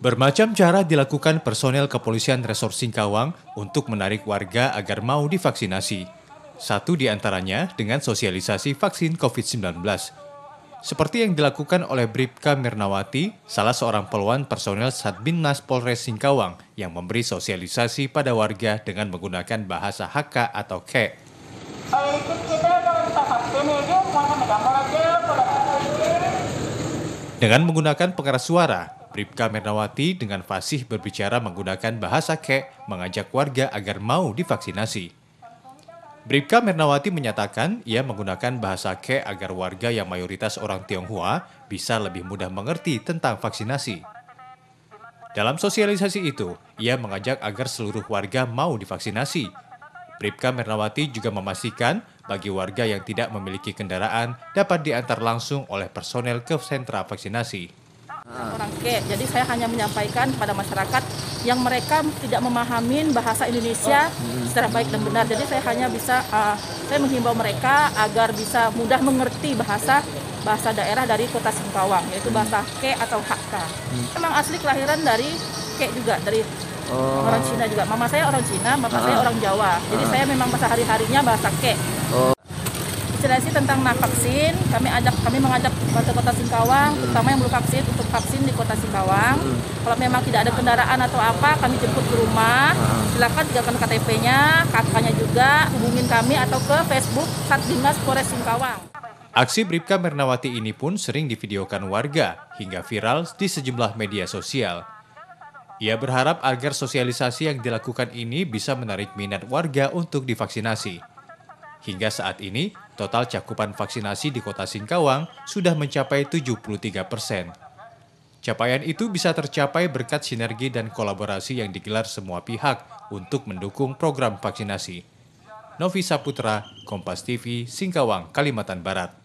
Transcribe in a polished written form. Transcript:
Bermacam cara dilakukan personel kepolisian Resor Singkawang untuk menarik warga agar mau divaksinasi. Satu di antaranya dengan sosialisasi vaksin COVID-19. Seperti yang dilakukan oleh Bripka Mernawati, salah seorang poluan personel Satbinmas Polres Singkawang yang memberi sosialisasi pada warga dengan menggunakan bahasa Hakka atau Khek. Dengan menggunakan pengeras suara, Bripka Mernawati dengan fasih berbicara menggunakan bahasa Khek mengajak warga agar mau divaksinasi. Bripka Mernawati menyatakan ia menggunakan bahasa Khek agar warga yang mayoritas orang Tionghoa bisa lebih mudah mengerti tentang vaksinasi. Dalam sosialisasi itu, ia mengajak agar seluruh warga mau divaksinasi. Bripka Mernawati juga memastikan bagi warga yang tidak memiliki kendaraan dapat diantar langsung oleh personel ke sentra vaksinasi. Orang Khek, jadi saya hanya menyampaikan pada masyarakat yang mereka tidak memahami bahasa Indonesia secara baik dan benar. Jadi saya hanya bisa, saya menghimbau mereka agar bisa mudah mengerti bahasa daerah dari kota Singkawang, yaitu bahasa Khek atau Hakka. Memang asli kelahiran dari Khek juga, dari orang Cina juga. Mama saya orang Cina, bapak saya orang Jawa. Jadi saya memang sehari-harinya bahasa Khek. Sosialisasi tentang vaksin, kami mengajak warga Kota Singkawang, terutama yang belum vaksin, untuk vaksin di Kota Singkawang. Kalau memang tidak ada kendaraan atau apa, kami jemput ke rumah. Silakan tinggalkan KTP-nya, KK-nya juga, hubungin kami atau ke Facebook Satbinmas Polres Singkawang. Aksi Bripka Mernawati ini pun sering divideokan warga hingga viral di sejumlah media sosial. Ia berharap agar sosialisasi yang dilakukan ini bisa menarik minat warga untuk divaksinasi. Hingga saat ini, total cakupan vaksinasi di Kota Singkawang sudah mencapai 73%. Capaian itu bisa tercapai berkat sinergi dan kolaborasi yang digelar semua pihak untuk mendukung program vaksinasi. Novi Saputra, Kompas TV, Singkawang, Kalimantan Barat.